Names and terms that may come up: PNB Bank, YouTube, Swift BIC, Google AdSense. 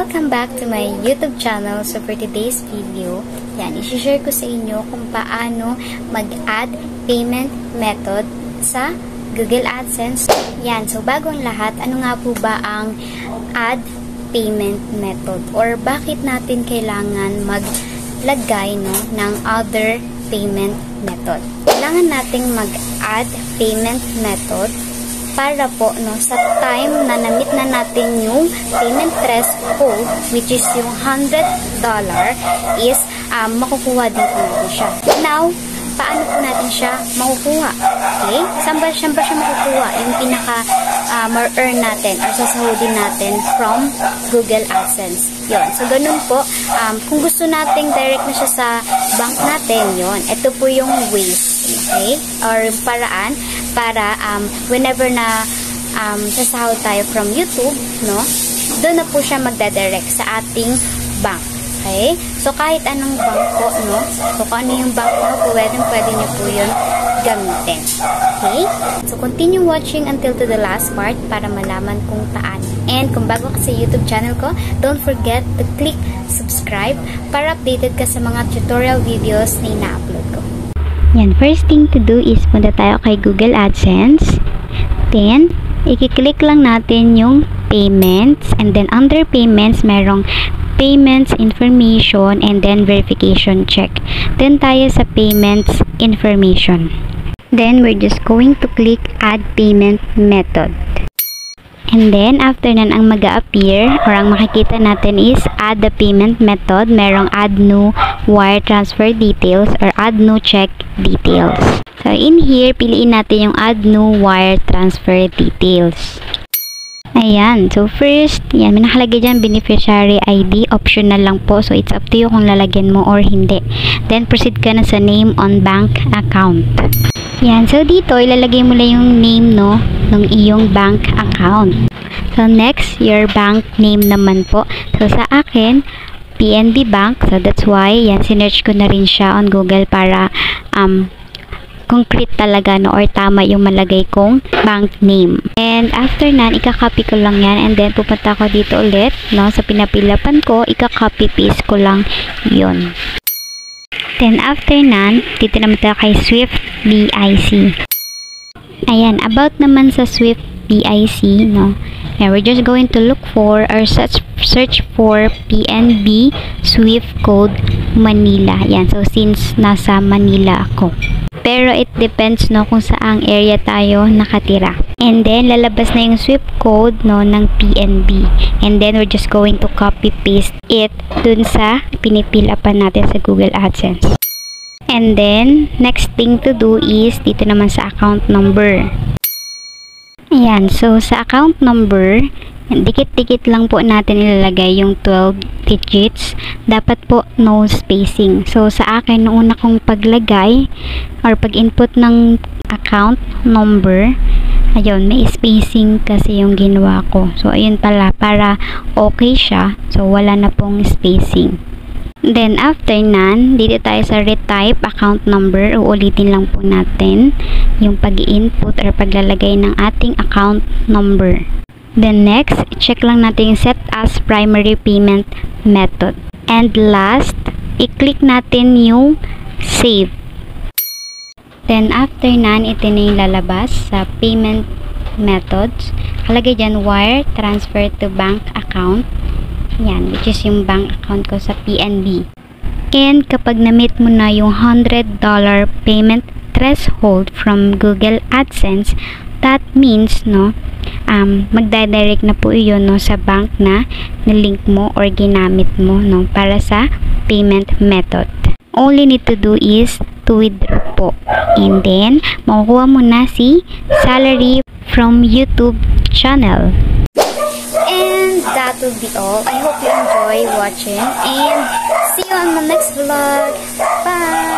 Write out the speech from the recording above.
Welcome back to my YouTube channel. So for today's video, yan, i-share ko sa inyo kung paano mag-add payment method sa Google AdSense. Yan, so bago ang lahat, ano nga po ba ang add payment method? Or bakit natin kailangan maglagay ng other payment method? Kailangan nating mag-add payment method para po sa time na namit na natin yung payment threshold, which is yung $100 is makukuha dito natin siya. Now, paano po natin siya makukuha? Okay? Saan ba siya makukuha? Yung pinaka earn natin or sasahodin natin from Google AdSense. Yun. So, ganun po. Kung gusto nating direct na siya sa bank natin, yun. Ito po yung ways. Okay? Or paraan para whenever na sasahod tayo from YouTube, doon na po siya magdadirect sa ating bank. Okay? So, kahit anong bank po, so, kung ano yung bank mo, pwede niyo po yun gamitin. Okay? So, continue watching until to the last part para malaman kung paano. And kung bago ka sa YouTube channel ko, don't forget to click subscribe para updated ka sa mga tutorial videos na ina-upload ko. Yan, first thing to do is punta tayo kay Google AdSense. Then, i-click lang natin yung payments. And then, under payments, merong payments information and then verification check. Then, tayo sa payments information. Then, we're just going to click add payment method. And then, after nan, ang mag-a-appear or ang makikita natin is add the payment method. Merong add new wire transfer details or add new check details. So, in here, piliin natin yung add new wire transfer details. Ayan. So, first, yan, may nakalagay dyan beneficiary ID. Optional lang po. So, it's up to you kung lalagyan mo or hindi. Then, proceed ka na sa name on bank account. Yan. So, dito, ilalagay mo lang yung name, ng iyong bank account. So, next, your bank name naman po. So, sa akin, PNB Bank. So, that's why, yan, sinerch ko na rin siya on Google para concrete talaga, or tama yung malagay kong bank name. And, after nan, ikakopy ko lang yan, and then, pupunta ko dito ulit, sa pinapilapan ko, ikakopy-paste ko lang yun. Then, after nan, dito naman tayo kay Swift BIC. Ayan, about naman sa Swift BIC, and we're just going to look for or search for PNB Swift Code Manila. Ayan, so since nasa Manila ako. Pero it depends, kung saang area tayo nakatira. And then, lalabas na yung Swift Code, ng PNB. And then, we're just going to copy-paste it dun sa pinipilapan natin sa Google AdSense. And then, next thing to do is dito naman sa account number. Ayan. So, sa account number, dikit-dikit lang po natin ilalagay yung 12 digits. Dapat po, no spacing. So, sa akin, noong una kong paglagay or pag-input ng account number, ayun, may spacing kasi yung ginawa ko. So, ayun pala, para okay siya. So, wala na pong spacing. Then, after nan, dito tayo sa retype account number. Uulitin lang po natin yung pag-input or paglalagay ng ating account number. Then, next, check lang natin yung set as primary payment method. And last, i-click natin yung save. Then, after nan, ito na yung lalabas sa payment methods. Kalagay dyan, wire transfer to bank account. Yan, which is yung bank account ko sa PNB. And kapag na-meet mo na yung $100 payment threshold from Google AdSense, that means, magdadirect na po yun, sa bank na nilink mo or ginamit mo, para sa payment method. All you need to do is to withdraw po. And then, makukuha mo na si salary from YouTube channel. That will be all. I hope you enjoy watching and see you on the next vlog. Bye!